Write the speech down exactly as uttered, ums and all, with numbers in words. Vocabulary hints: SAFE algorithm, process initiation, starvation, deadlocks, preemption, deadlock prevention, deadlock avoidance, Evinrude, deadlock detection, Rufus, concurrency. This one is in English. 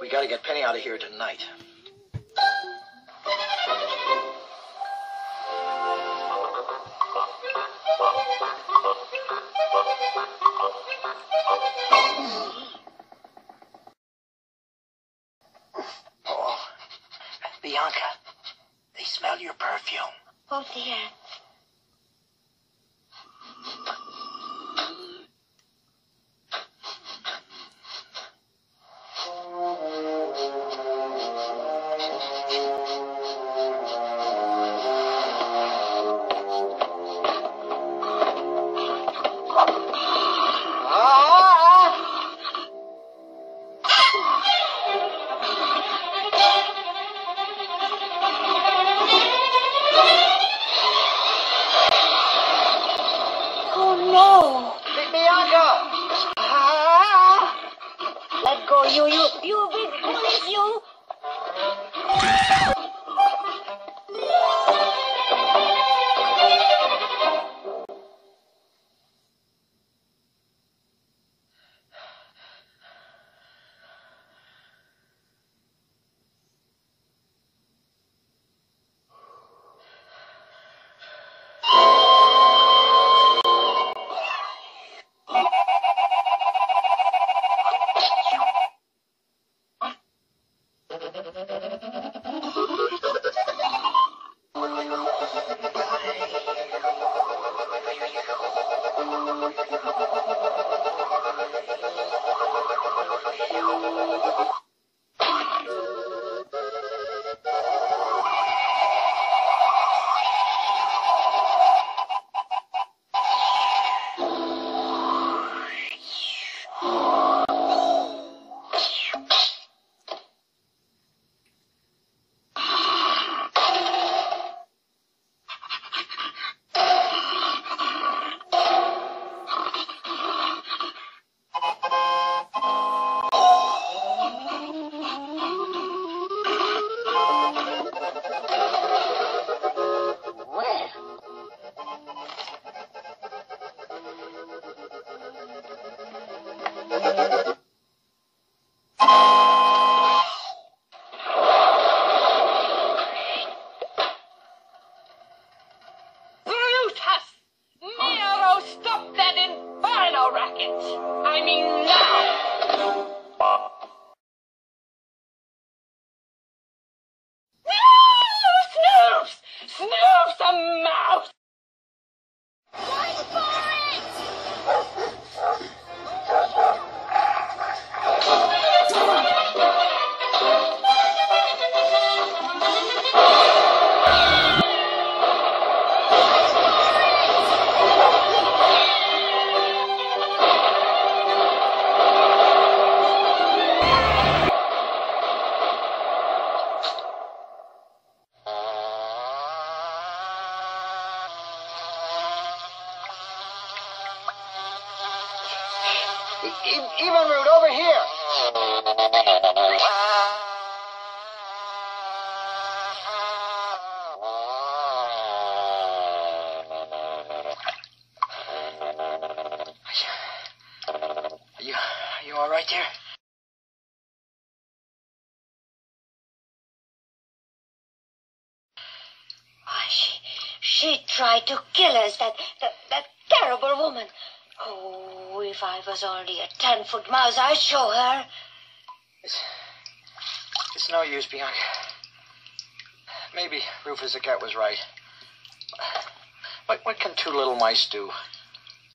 We gotta get Penny out of here tonight. Paul, Bianca, they smell your perfume. Oh, dear. Evinrude, over here! Are you, are you all right there? Oh, she, she tried to kill us, that, that, that terrible woman. Oh. If I was only a ten-foot mouse, I'd show her. It's, it's no use, Bianca. Maybe Rufus the cat was right. What, what can two little mice do?